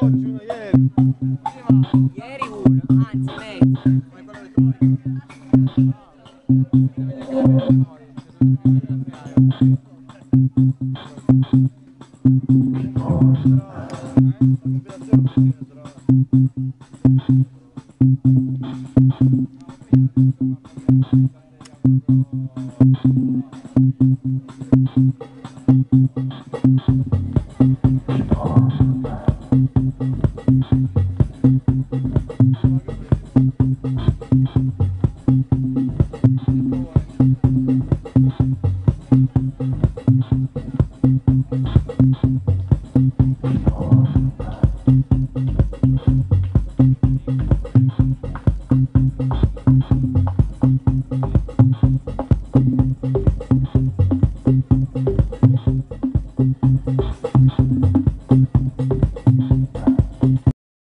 Oggi uno ieri. Ieri uno, anzi meglio. Come quello di Corea.